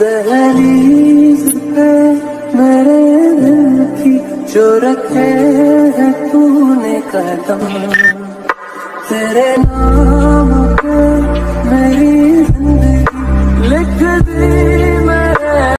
दहलीज पे मेरे दिल की जो रखे है तूने कदम तेरे नाम।